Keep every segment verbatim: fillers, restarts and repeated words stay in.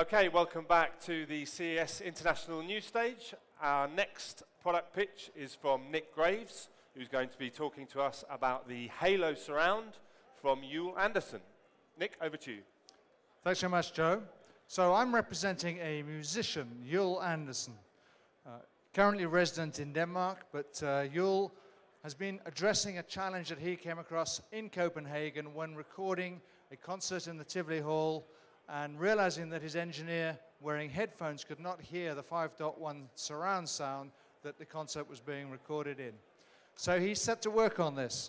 Okay, welcome back to the C E S International News Stage. Our next product pitch is from Nick Graves, who's going to be talking to us about the Halo Surround from Jul Anderson. Nick, over to you. Thanks so much, Joe. So I'm representing a musician, Jul Anderson, uh, currently resident in Denmark, but uh, Jul has been addressing a challenge that he came across in Copenhagen when recording a concert in the Tivoli Hall, and realizing that his engineer wearing headphones could not hear the five point one surround sound that the concert was being recorded in. So he set to work on this.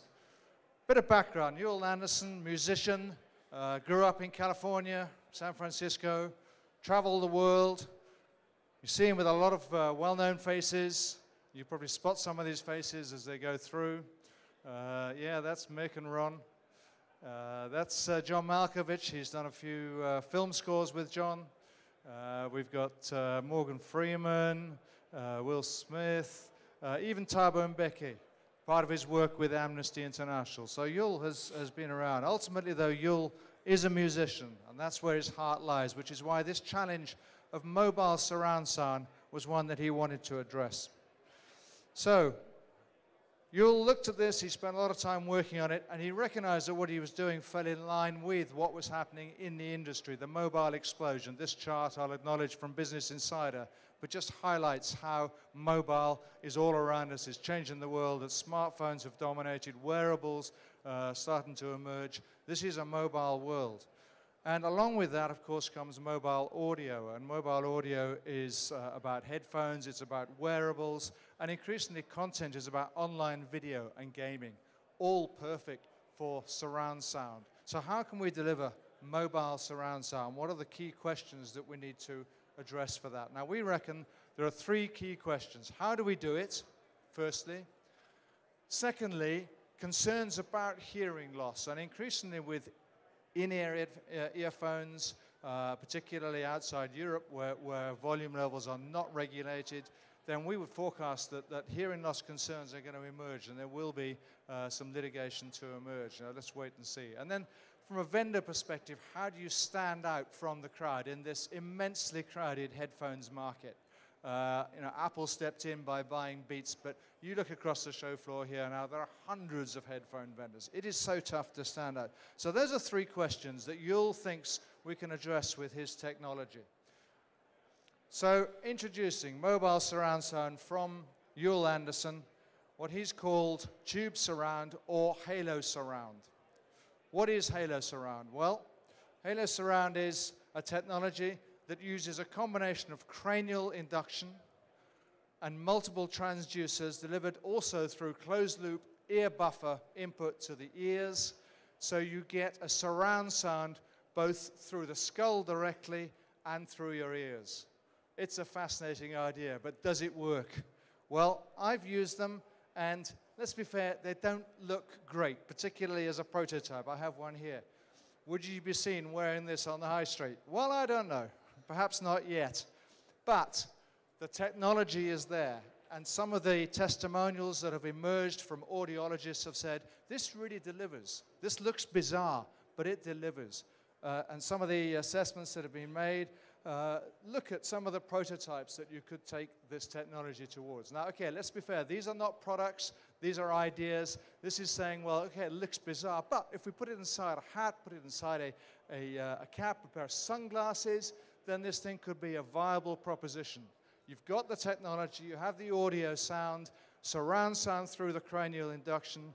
Bit of background, Jul Anderson, musician, uh, grew up in California, San Francisco, traveled the world. You see him with a lot of uh, well-known faces. You probably spot some of these faces as they go through. Uh, yeah, that's Mick and Ron. Uh, that's uh, John Malkovich. He's done a few uh, film scores with John. Uh, we've got uh, Morgan Freeman, uh, Will Smith, uh, even Thabo Mbeki, part of his work with Amnesty International. So Jul has, has been around. Ultimately, though, Jul is a musician, and that's where his heart lies, which is why this challenge of mobile surround sound was one that he wanted to address. So Jul looked at this, he spent a lot of time working on it, and he recognized that what he was doing fell in line with what was happening in the industry, the mobile explosion. This chart I'll acknowledge from Business Insider, but just highlights how mobile is all around us, is changing the world, that smartphones have dominated, wearables uh, starting to emerge. This is a mobile world. And along with that, of course, comes mobile audio. And mobile audio is uh, about headphones, it's about wearables, and increasingly content is about online video and gaming, all perfect for surround sound. So how can we deliver mobile surround sound? What are the key questions that we need to address for that? Now, we reckon there are three key questions. How do we do it, firstly? Secondly, concerns about hearing loss, and increasingly with in-ear earphones, uh, particularly outside Europe where, where volume levels are not regulated, then we would forecast that, that hearing loss concerns are going to emerge, and there will be uh, some litigation to emerge. Now, let's wait and see. And then from a vendor perspective, how do you stand out from the crowd in this immensely crowded headphones market? Uh, you know, Apple stepped in by buying Beats, but you look across the show floor here now, there are hundreds of headphone vendors. It is so tough to stand out. So those are three questions that Jul thinks we can address with his technology. So introducing mobile surround sound from Jul Anderson, what he's called Tube Surround or Halo Surround. What is Halo Surround? Well, Halo Surround is a technology that uses a combination of cranial induction and multiple transducers delivered also through closed-loop ear buffer input to the ears. So you get a surround sound both through the skull directly and through your ears. It's a fascinating idea, but does it work? Well, I've used them, and let's be fair, they don't look great, particularly as a prototype. I have one here. Would you be seen wearing this on the high street? Well, I don't know. Perhaps not yet, but the technology is there, and some of the testimonials that have emerged from audiologists have said, this really delivers. This looks bizarre, but it delivers. Uh, and some of the assessments that have been made, uh, look at some of the prototypes that you could take this technology towards. Now, okay, let's be fair. These are not products. These are ideas. This is saying, well, okay, it looks bizarre, but if we put it inside a hat, put it inside a, a, uh, a cap, a pair of sunglasses, then this thing could be a viable proposition. You've got the technology, you have the audio sound, surround sound through the cranial induction,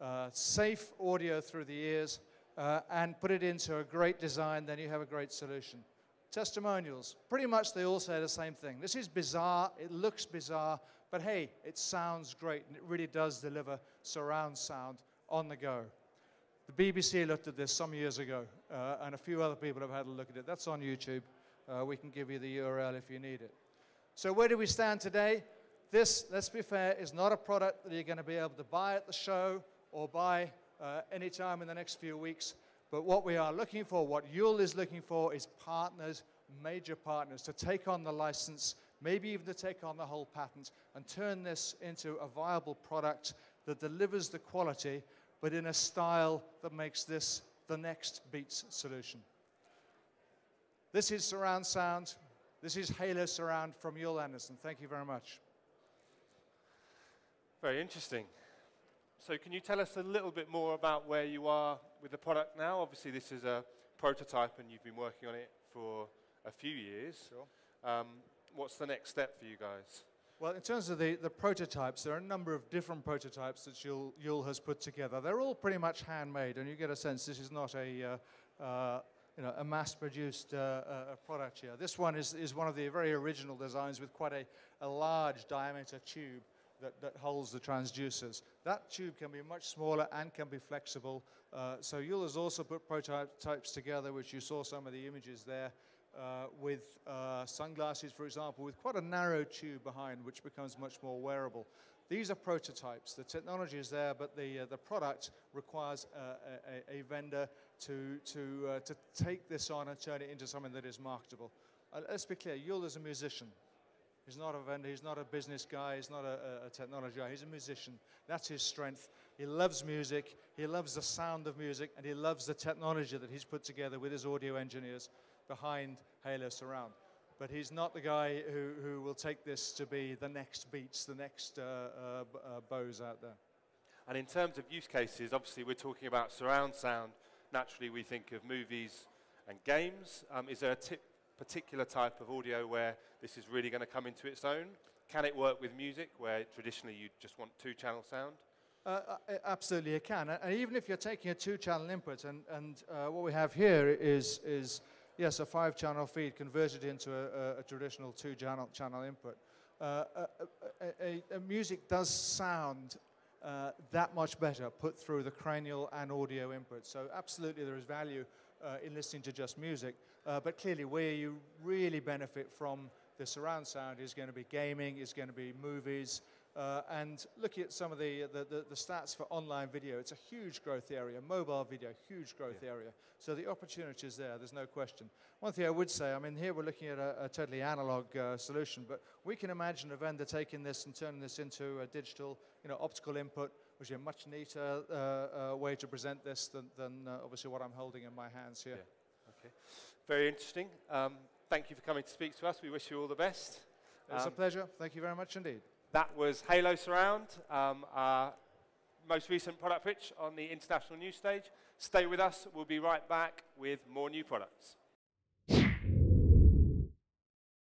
uh, safe audio through the ears, uh, and put it into a great design, then you have a great solution. Testimonials, pretty much they all say the same thing. This is bizarre, it looks bizarre, but hey, it sounds great, and it really does deliver surround sound on the go. The B B C looked at this some years ago, uh, and a few other people have had a look at it. That's on YouTube. Uh, we can give you the U R L if you need it. So where do we stand today? This, let's be fair, is not a product that you're going to be able to buy at the show or buy uh, any time in the next few weeks. But what we are looking for, what Jul is looking for, is partners, major partners, to take on the license, maybe even to take on the whole patent, and turn this into a viable product that delivers the quality, but in a style that makes this the next Beats solution. This is Surround Sound. This is Halo Surround from Jul Anderson. Thank you very much. Very interesting. So can you tell us a little bit more about where you are with the product now? Obviously, this is a prototype, and you've been working on it for a few years. Sure. Um, what's the next step for you guys? Well, in terms of the, the prototypes, there are a number of different prototypes that Jul, Jul has put together. They're all pretty much handmade, and you get a sense this is not a, uh, uh, you know, a mass-produced uh, uh, product here. This one is, is one of the very original designs with quite a, a large diameter tube that, that holds the transducers. That tube can be much smaller and can be flexible. Uh, so Jul has also put prototypes together, which you saw some of the images there. Uh, with uh, sunglasses, for example, with quite a narrow tube behind, which becomes much more wearable. These are prototypes. The technology is there, but the, uh, the product requires uh, a, a vendor to, to, uh, to take this on and turn it into something that is marketable. Uh, let's be clear, Jul is a musician. He's not a vendor, he's not a business guy, he's not a, a technology guy, he's a musician. That's his strength. He loves music, he loves the sound of music, and he loves the technology that he's put together with his audio engineers behind Halo Surround. But he's not the guy who, who will take this to be the next Beats, the next uh, uh, uh, Bose out there. And in terms of use cases, obviously we're talking about surround sound. Naturally, we think of movies and games. Um, is there a tip, particular type of audio where this is really going to come into its own? Can it work with music, where traditionally you just want two-channel sound? Uh, absolutely, it can. And even if you're taking a two-channel input, and, and uh, what we have here is... is yes, a five-channel feed converted into a, a, a traditional two-channel channel input. Uh, a, a, a music does sound uh, that much better put through the cranial and audio input. So absolutely there is value uh, in listening to just music. Uh, but clearly where you really benefit from the surround sound is going to be gaming, is going to be movies. Uh, and looking at some of the, the, the, the stats for online video, it's a huge growth area. Mobile video, huge growth yeah. area. So the opportunity is there, there's no question. One thing I would say, I mean, here we're looking at a, a totally analog uh, solution, but we can imagine a vendor taking this and turning this into a digital, you know, optical input, which is a much neater uh, uh, way to present this than, than uh, obviously what I'm holding in my hands here. Yeah. Okay. Very interesting. Um, thank you for coming to speak to us. We wish you all the best. It's um, a pleasure. Thank you very much indeed. That was Halo Surround, um, our most recent product pitch on the international news stage. Stay with us. We'll be right back with more new products.